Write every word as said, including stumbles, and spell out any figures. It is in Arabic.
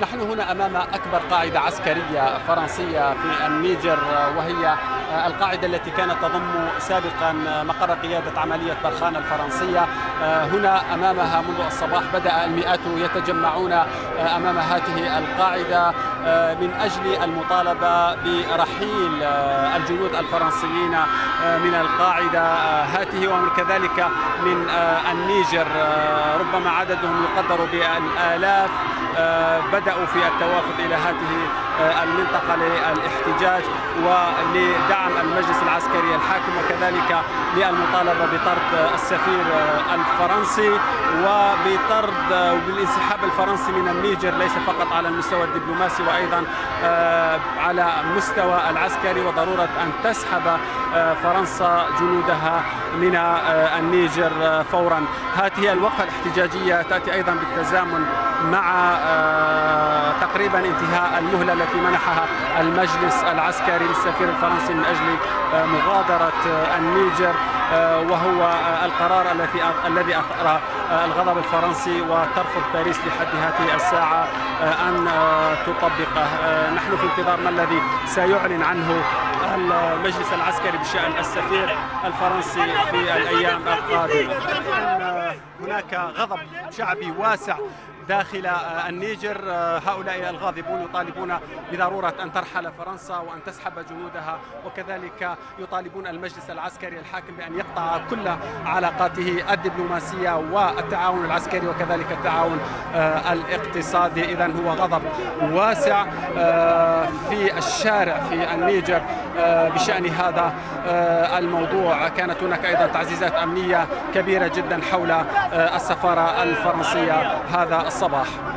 نحن هنا أمام أكبر قاعدة عسكرية فرنسية في النيجر، وهي القاعدة التي كانت تضم سابقا مقر قيادة عملية برخان الفرنسية. هنا أمامها منذ الصباح بدأ المئات يتجمعون أمام هذه القاعدة من أجل المطالبة برحيل الجنود الفرنسيين من القاعدة هذه وكذلك من النيجر. ربما عددهم يقدر بالآلاف بدأوا في التوافد إلى هذه المنطقة للاحتجاج ولدعم المجلس العسكري الحاكم وكذلك للمطالبة بطرد السفير الفرنسي وبطرد وبالانسحاب الفرنسي من النيجر، ليس فقط على المستوى الدبلوماسي وأيضا على مستوى العسكري، وضرورة أن تسحب فرنسا جنودها من النيجر فورا. هذه الوقفة الاحتجاجية تأتي أيضا بالتزامن مع تقريبا انتهاء المهلة التي منحها المجلس العسكري للسفير الفرنسي من أجل مغادرة النيجر، وهو القرار الذي أثار الغضب الفرنسي، وترفض باريس لحد هذه الساعة أن تطبقه. نحن في انتظار ما الذي سيعلن عنه المجلس العسكري بشأن السفير الفرنسي في الأيام القادمة. هناك غضب شعبي واسع داخل النيجر، هؤلاء الغاضبون يطالبون بضرورة أن ترحل فرنسا وأن تسحب جنودها، وكذلك يطالبون المجلس العسكري الحاكم بأن يقطع كل علاقاته الدبلوماسية والتعاون العسكري وكذلك التعاون الاقتصادي. إذن هو غضب واسع في الشارع في النيجر بشأن هذا الموضوع. كانت هناك أيضا تعزيزات أمنية كبيرة جدا حول السفارة الفرنسية هذا الصباح.